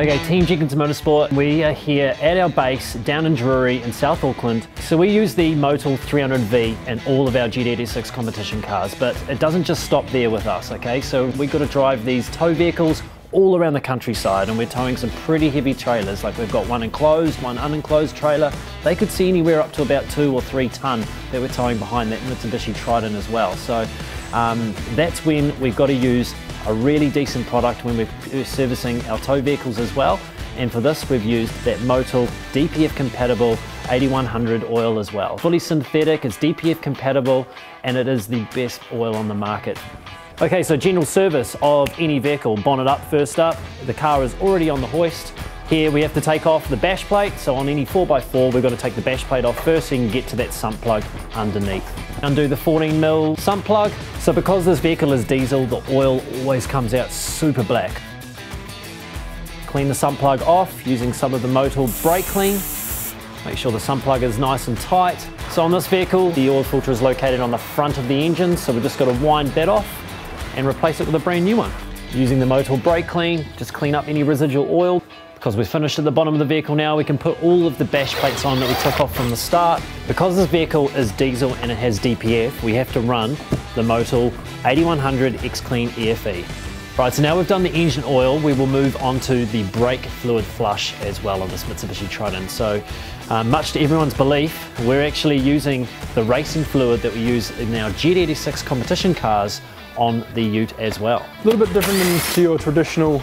Okay, Team Jenkins Motorsport, we are here at our base down in Drury in South Auckland. So we use the Motul 300V in all of our GT86 competition cars, but it doesn't just stop there with us, okay? So we've got to drive these tow vehicles all around the countryside, and we're towing some pretty heavy trailers. Like we've got one enclosed, one unenclosed trailer. They could see anywhere up to about 2 or 3 ton that we're towing behind that Mitsubishi Triton as well. So that's when we've got to use a really decent product when we're servicing our tow vehicles as well. And for this, we've used that Motul DPF compatible 8100 oil as well. Fully synthetic, it's DPF compatible, and it is the best oil on the market. Okay, so general service of any vehicle. Bonnet up first up, the car is already on the hoist. Here we have to take off the bash plate, so on any 4x4 we've got to take the bash plate off first so you can get to that sump plug underneath. Undo the 14mm sump plug. So because this vehicle is diesel, the oil always comes out super black. Clean the sump plug off using some of the Motul brake clean. Make sure the sump plug is nice and tight. So on this vehicle, the oil filter is located on the front of the engine, so we've just got to wind that off and replace it with a brand new one. Using the Motul brake clean, just clean up any residual oil. Because we're finished at the bottom of the vehicle now, we can put all of the bash plates on that we took off from the start. Because this vehicle is diesel and it has DPF, we have to run the Motul 8100 X Clean EFE. Right, so now we've done the engine oil, we will move on to the brake fluid flush as well on this Mitsubishi Triton. So much to everyone's belief, we're actually using the racing fluid that we use in our GT86 competition cars on the ute as well. A little bit different than to your traditional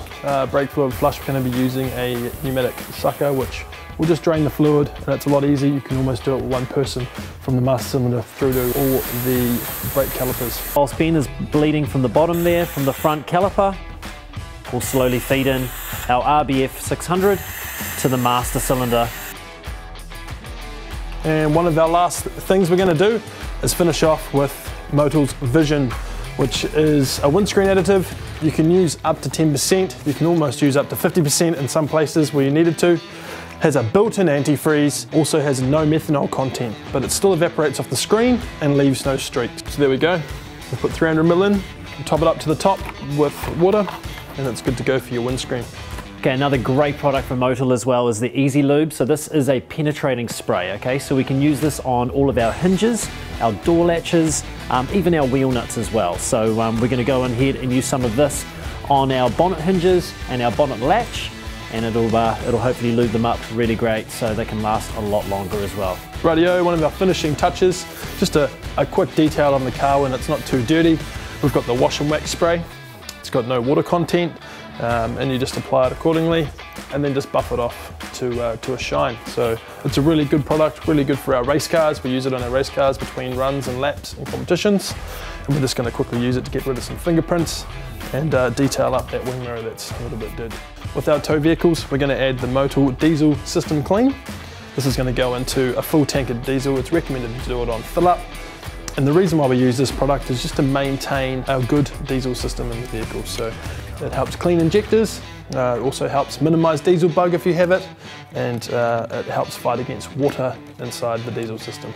brake fluid flush. We're going to be using a pneumatic sucker which will just drain the fluid, and it's a lot easier. You can almost do it with one person, from the master cylinder through to all the brake calipers. While Ben is bleeding from the bottom there, from the front caliper, we'll slowly feed in our RBF 600 to the master cylinder. And one of our last things we're going to do is finish off with Motul's Vision, which is a windscreen additive. You can use up to 10%, you can almost use up to 50% in some places where you needed to. Has a built-in antifreeze, also has no methanol content, but it still evaporates off the screen and leaves no streaks. So there we go, we'll put 300ml in, top it up to the top with water, and it's good to go for your windscreen. Okay, another great product from Motul as well is the Easy Lube. So this is a penetrating spray, okay? So we can use this on all of our hinges, our door latches, even our wheel nuts as well. So we're gonna go in here and use some of this on our bonnet hinges and our bonnet latch, and it'll hopefully lube them up really great so they can last a lot longer as well. Rightio, one of our finishing touches, just a quick detail on the car when it's not too dirty. We've got the wash and wax spray. It's got no water content. And you just apply it accordingly and then just buff it off to a shine. So it's a really good product, really good for our race cars. We use it on our race cars between runs and laps and competitions, and we're just going to quickly use it to get rid of some fingerprints and detail up that wing mirror that's a little bit dirty. With our tow vehicles, we're going to add the Motul Diesel System Clean. This is going to go into a full tank of diesel. It's recommended to do it on fill up. And the reason why we use this product is just to maintain our good diesel system in the vehicle. So it helps clean injectors, it also helps minimise diesel bug if you have it, and it helps fight against water inside the diesel system.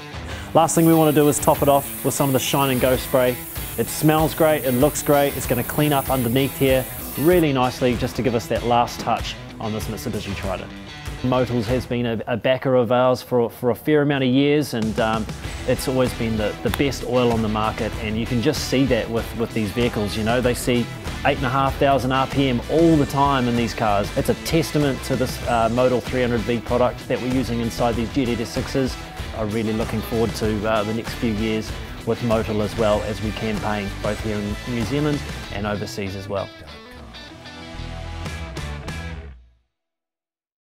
Last thing we want to do is top it off with some of the Shine and Go spray. It smells great, it looks great, it's going to clean up underneath here really nicely just to give us that last touch on this Mitsubishi Triton. Motul's has been a backer of ours for a fair amount of years, and it's always been the best oil on the market, and you can just see that with these vehicles. You know, they see 8,500 RPM all the time in these cars. It's a testament to this Motul 300V product that we're using inside these GT86s. I'm really looking forward to the next few years with Motul as well as we campaign both here in New Zealand and overseas as well.